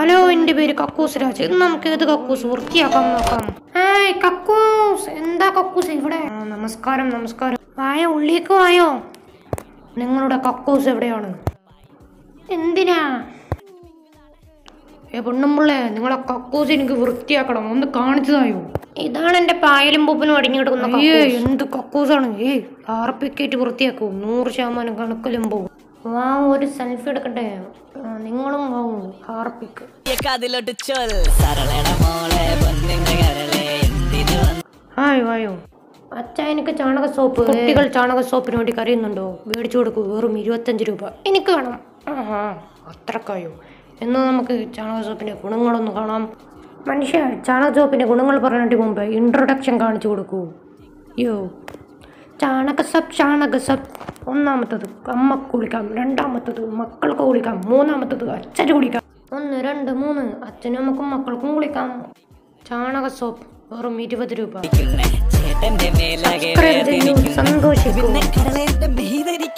Hello എൻ്റെ പേര് കക്കൂസ് രാജ്. ഇന്ന് നമുക്ക് ഏത് കക്കൂസ് വൃത്തിയാക്കാൻ നോക്കാം. ഹായ് കക്കൂസ്, എന്താ കക്കൂസ് ഇവിടെ? നമസ്കാരം നമസ്കാരം, വായ ഉള്ളിലേക്ക് വായോ. നിങ്ങളുടെ കക്കൂസ് എവിടെയാണ്? എന്തിനാ ഏ പൊണ്ണുമ്പുള്ളേ, നിങ്ങളെ കക്കൂസ് എനിക്ക് വൃത്തിയാക്കണം, ഒന്ന് കാണിച്ചതായോ. ഇതാണ് എന്റെ പായലും പൂപ്പലും അടിഞ്ഞു കിടക്കുന്ന. ഏ എന്ത് കക്കൂസാണ്? ഏ ആർപ്പിക്കേറ്റ് വൃത്തിയാക്കൂ, 100% കണക്കിലും പോകും. വാ ഒരു സെൽഫി എടുക്കട്ടെ. നിങ്ങളും വാങ്ങും ഹാർപ്പിക്ക്. ഹായ് വായോ. അച്ഛാ എനിക്ക് ചാണക സോപ്പ്, കുട്ടികൾ ചാണക സോപ്പിന് വേണ്ടി കരയുന്നുണ്ടോ? മേടിച്ചു കൊടുക്കൂ, വെറും 25 രൂപ. എനിക്ക് വേണം. ആഹാ അത്രക്കായോ. എന്നാൽ നമുക്ക് ചാണക സോപ്പിൻ്റെ ഗുണങ്ങളൊന്ന് കാണാം. മനുഷ്യ ചാണക സോപ്പിൻ്റെ ഗുണങ്ങൾ പറയുന്നതിന് മുമ്പ് ഇൻട്രൊഡക്ഷൻ കാണിച്ചു കൊടുക്കൂ. യോ ചാണകസപ്പ്. 1ാമത്തേത് അമ്മക്ക് കുളിക്കാം, 2ാമത്തേത് മക്കൾക്ക് കുളിക്കാം, 3ാമത്തേത് അച്ഛന് കുളിക്കാം. 1 2 3 അച്ഛനും അമ്മക്കും മക്കൾക്കും കുളിക്കാം. ചാണക സോപ്പ് വെറും 20 രൂപ. സന്തോഷിക്കുന്നു.